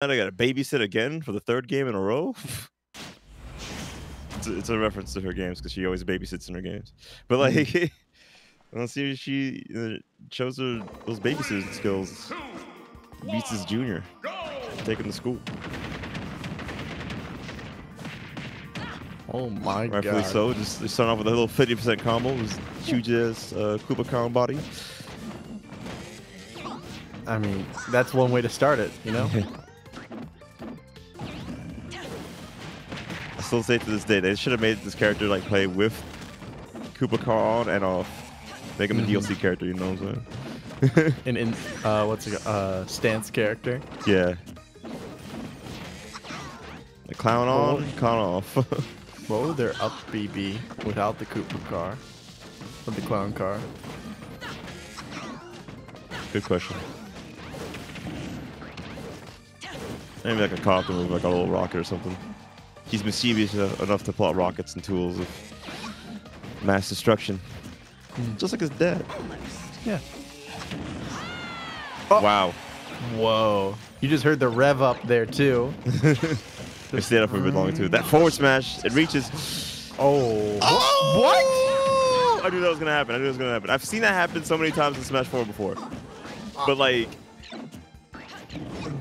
I gotta babysit again for the third game in a row. It's a reference to her games because she always babysits in her games. But like, let's see if she shows her those babysitting skills. Beats his junior. Take him to school. Oh my god. Rightfully so. Just start off with a little 50% combo. Just huge ass Koopa Khan body. I mean, that's one way to start it, you know? I still say to this day, they should have made this character like play with Koopa Khan and off. Make him a DLC character, you know what I'm saying? Stance character. Yeah. The clown on, clown off. What would their up BB without the Koopa car? With the clown car? Good question. Maybe like a copter move, like a little rocket or something. He's mischievous enough to pull out rockets and tools of mass destruction. Just like his dad. Yeah. Oh. Wow. Whoa. You just heard the rev up there too. I stayed up for a bit longer too. That forward smash, it reaches. Oh. Oh! What? I knew that was gonna happen. I've seen that happen so many times in Smash 4 before. But like.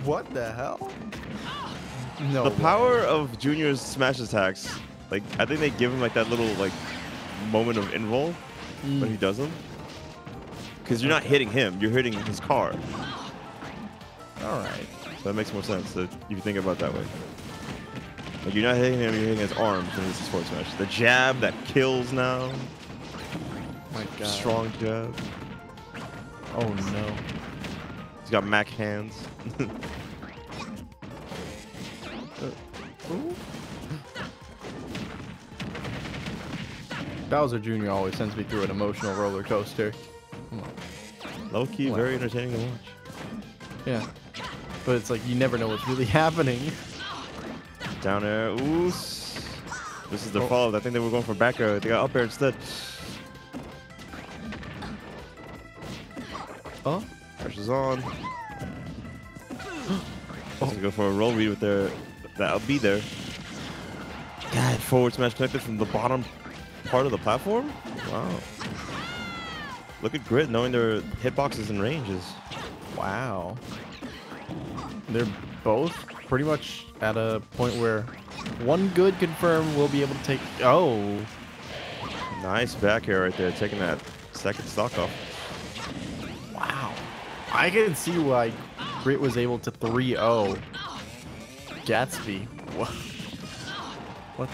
What the hell? No. The power of Junior's smash attacks, like I think they give him like that little like moment of invul, but he doesn't. Because you're not hitting him, you're hitting his car. All right. So that makes more sense if you think about it that way. Like you're not hitting him, you're hitting his arms, and this is forward smash. The jab that kills now. My god. Strong jab. Oh no. He's got Mac hands. Bowser Jr. always sends me through an emotional roller coaster. Low-key, very entertaining to watch. Yeah. But it's like you never know what's really happening. Down air. Ooh. This is their follow-up. I think they were going for back air. They got up air instead. Oh. Pressure's on. Going to go for a roll read with their... That'll be there. God, forward smash connected from the bottom part of the platform? Wow. Look at Grit knowing their hitboxes and ranges. Wow. They're both pretty much at a point where one good confirm will be able to take... Oh. Nice back air right there, taking that second stock off. Wow. I can see why Grit was able to 3-0. Gatsby. What? What?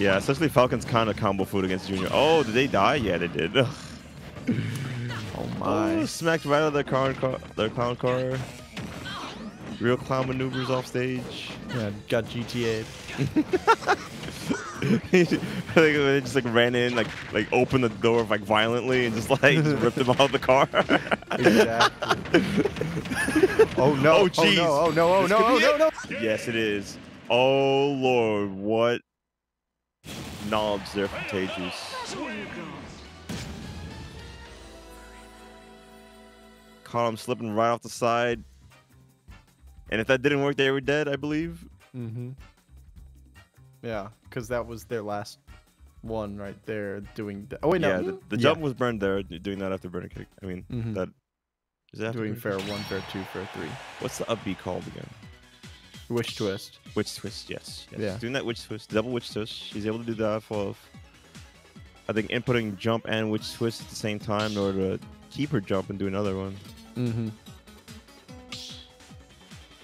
Yeah, especially Falcon's kind of combo food against Junior. Oh, did they die? Yeah, they did. Oh my! Oh, smacked right out of their clown car. Real clown maneuvers off stage. Yeah, got GTA'd. They just like ran in, like opened the door like violently and just like just ripped him out of the car. Exactly. Oh no! Oh jeez! Oh no! Oh no! Oh no! Oh no! Yes, it is. Oh lord, what knobs there from TayJuice. Caught him slipping right off the side. And if that didn't work, they were dead, I believe. Mm-hmm. Yeah, because that was their last one right there doing that. Oh wait, no. Yeah, the jump was burned there, doing that afterburner kick. I mean, that is that doing fair one, fair two, fair three. What's the up B called again? Witch twist. Witch twist, yes. Yeah. Doing that witch twist, double witch twist. She's able to do that for, I think, inputting jump and witch twist at the same time in order to keep her jump and do another one. Mm-hmm.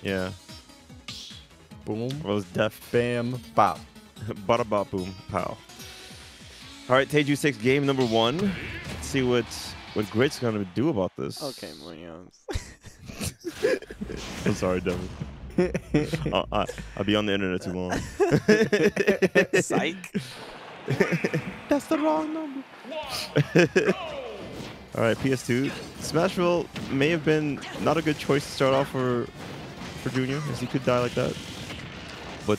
Yeah. Boom. Well, it's deaf. Bam. Bop. Bada bop boom. Pow. All right, TayJuice takes game number one. Let's see what Grit's gonna do about this. Okay, Williams. I'm sorry, Devin. I'll be on the internet too long. Psych. That's the wrong number. All right, PS2. Smashville may have been not a good choice to start off for Junior, as he could die like that. But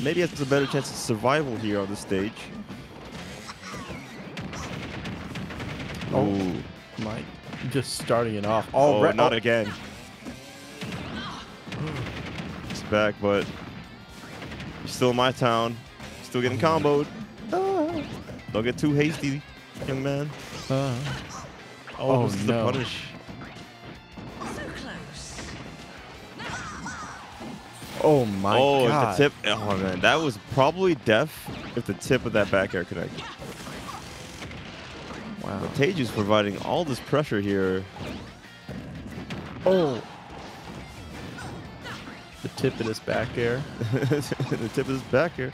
maybe it's a better chance of survival here on the stage. Oh, my. Just starting it off. Oh, not again. back, but you're still in my town. Still getting comboed. Don't get too hasty, young man. Oh, this is the punish. Oh my god. If the tip. Oh man, that was probably deaf if the tip of that back air connected. Wow. But TayJuice providing all this pressure here. Oh. The tip of his back air. The tip of his back air.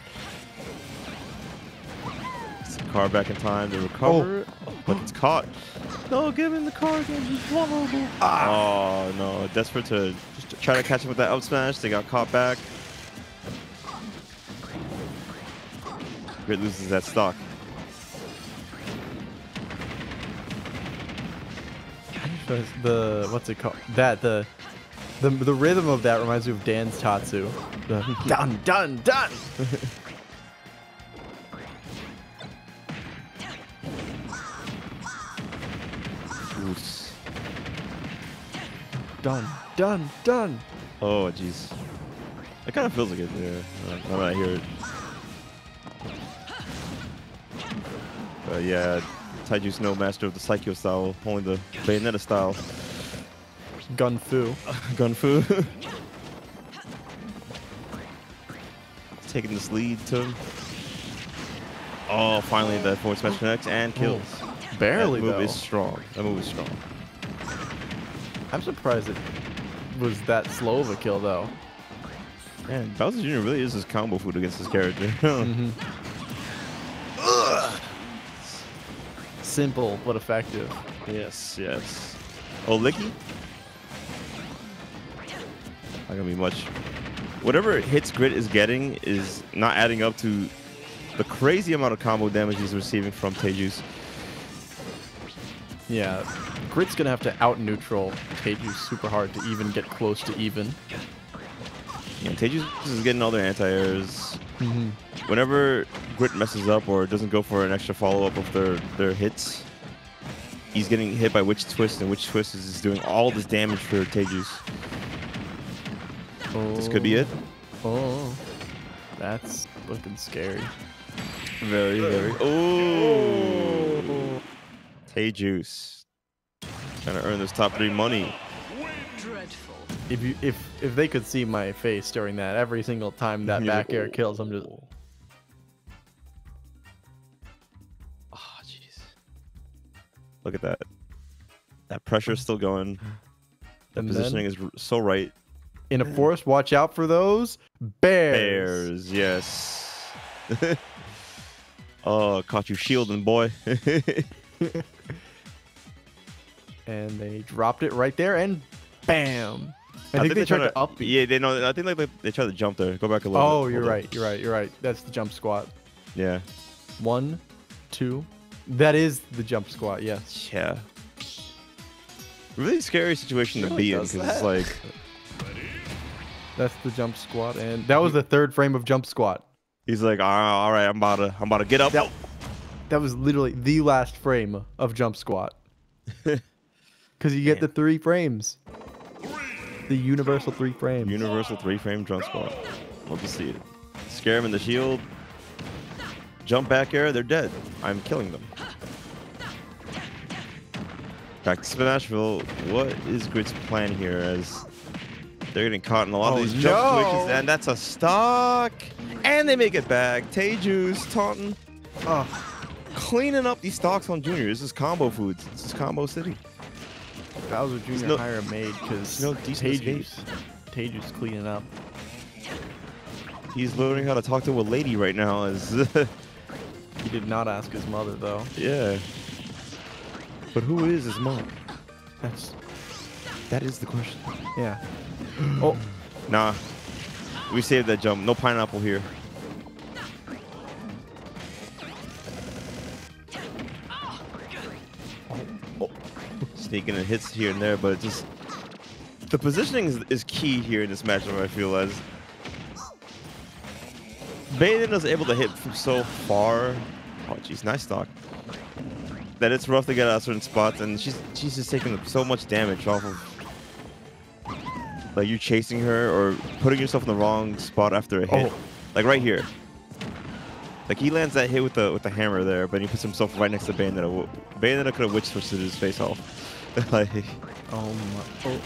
It's the car back in time to recover. Oh. But it's caught. No, give him the car again. He's vulnerable. Ah. Oh no, desperate to try to catch him with that up smash. They got caught back. Grit loses that stock. The what's it called? That the rhythm of that reminds me of Dan's Tatsu. Dun dun dun. Oops. Dun dun dun. Oh jeez. It kind of feels like it there. I'm not here. But yeah. TayJuice, no master of the Saikyo style, only the Bayonetta style. Gunfu. Gunfu. Taking this lead to him. Oh, finally that forward smash connects and kills. Oh, barely, though. That move is strong. That move is strong. I'm surprised it was that slow of a kill, though. Man, Bowser Jr. really is his combo food against this character. Mm-hmm. Simple but effective. Yes, yes. Oh, Licky? Not gonna be much. Whatever hits Grit is getting is not adding up to the crazy amount of combo damage he's receiving from TayJuice. Yeah, Grit's gonna have to out-neutral TayJuice super hard to even get close to even. Yeah, TayJuice is getting all their anti-airs. Mm-hmm. Whenever Grit messes up or doesn't go for an extra follow-up of their hits, he's getting hit by Witch Twist, and Witch Twist is just doing all this damage for TayJuice. Oh, this could be it. Oh, that's looking scary. Very, very. Oh, TayJuice trying to earn this top 3 money. If they could see my face during that, every single time that back air kills, I'm just. Oh jeez! Look at that. That pressure is still going. The positioning is so right. In a forest, watch out for those bears. Bears, yes. Oh, caught you shielding, boy. And they dropped it right there, and bam. I think they tried to up. Yeah, they know. I think they tried to jump there. Go back a little. Oh, you're right. You're right. You're right. That's the jump squat. Yeah. 1, 2. That is the jump squat. Yes. Yeah. Really scary situation to be in because it's like. That's the jump squat, and that was the third frame of jump squat. He's like, all right, I'm about to get up. That was literally the last frame of jump squat. Because you get the 3 frames. The universal 3 frame. Universal 3 frame jump squat. Love to see it. Scare him in the shield. Jump back air. They're dead. I'm killing them. Back to Smashville. What is Grit's plan here? As they're getting caught in a lot of these jump situations, and that's a stock. And they make it back. TayJuice taunting. Cleaning up these stocks on Junior. This is combo foods. This is combo city. Bowser Jr. Hire a maid because TayJuice cleaning up. He's learning how to talk to a lady right now. As he did not ask his mother though. Yeah. But who is his mom? That is the question. Yeah. Oh. Nah. We saved that jump. No pineapple here. Sneaking and hits here and there, but it just the positioning is key here in this matchup. I feel as Bayonetta's able to hit from so far. Oh, jeez, nice stock. That it's rough to get out of certain spots, and she's just taking so much damage off of like you chasing her or putting yourself in the wrong spot after a hit. Oh. Like right here. Like he lands that hit with the hammer there, but he puts himself right next to Bayonetta. Bayonetta could have witch twisted his face off. Like, oh my. Oh.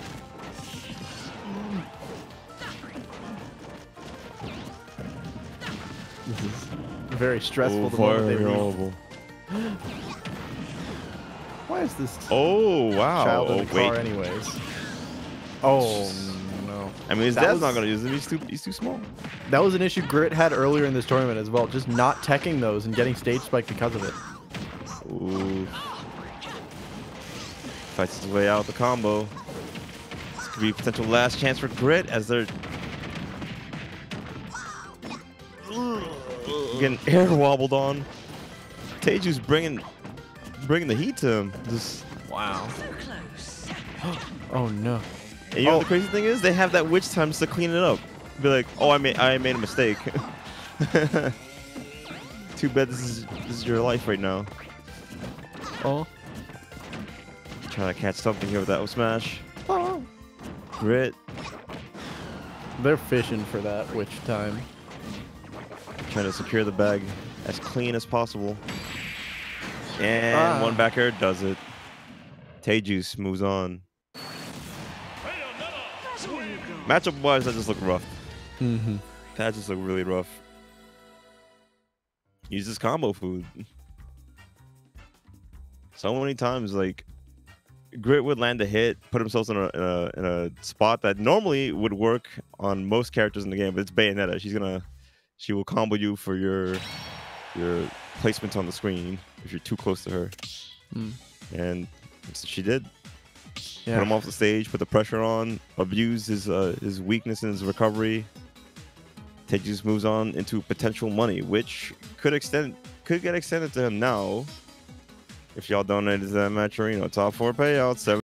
This is very stressful. Oh, why is this? Oh wow! Child in the car anyways. Oh no! I mean, his dad's not gonna use him. He's too small. That was an issue Grit had earlier in this tournament as well. Just not teching those and getting stage spiked because of it. Ooh! Fights his way out the combo. This could be a potential last chance for Grit as they're getting air wobbled on. TayJuice bringing the heat to him. Just wow. Oh no. And you know the crazy thing is they have that witch time just to clean it up. Be like, oh, I made a mistake. Too bad this is your life right now. Oh. Trying to catch something here with that smash. Oh. Grit. They're fishing for that witch time. Trying to secure the bag as clean as possible. And one back air does it. TayJuice moves on. Matchup wise, that just looked rough. Mm-hmm. That just looked really rough. Use this combo food. So many times, like, Grit would land a hit, put himself in a spot that normally would work on most characters in the game, but it's Bayonetta. She will combo you for your placement on the screen if you're too close to her. Mm. And so she did. Yeah. Put him off the stage, put the pressure on, abused his weakness in his recovery. TayJuice moves on into potential money, which could get extended to him now. If y'all donated to that match, you know, top 4 payouts.